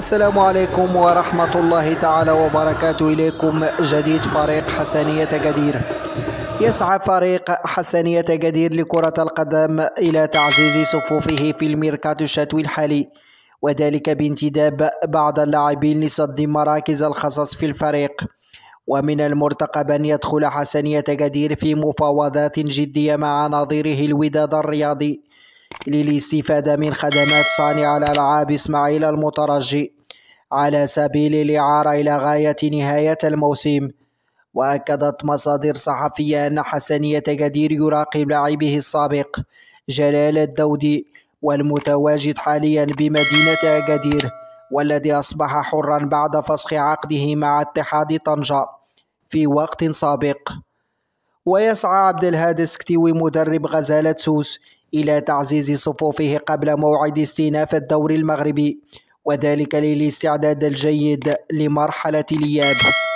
السلام عليكم ورحمة الله تعالى وبركاته. إليكم جديد فريق حسنية أكادير. يسعى فريق حسنية أكادير لكرة القدم إلى تعزيز صفوفه في الميركاتو الشتوي الحالي، وذلك بانتداب بعض اللاعبين لسد مراكز الخصص في الفريق. ومن المرتقب أن يدخل حسنية أكادير في مفاوضات جدية مع نظيره الوداد الرياضي للاستفادة من خدمات صانع الألعاب إسماعيل المترجي على سبيل الإعارة إلى غاية نهاية الموسم. وأكدت مصادر صحفية أن حسنية أكادير يراقب لاعبه السابق جلال الداودي والمتواجد حاليا بمدينة أكادير، والذي أصبح حرا بعد فسخ عقده مع اتحاد طنجة في وقت سابق. ويسعى عبد الهادي السكتيوي مدرب غزالة سوس إلى تعزيز صفوفه قبل موعد استئناف الدوري المغربي، وذلك للاستعداد الجيد لمرحلة الإياب.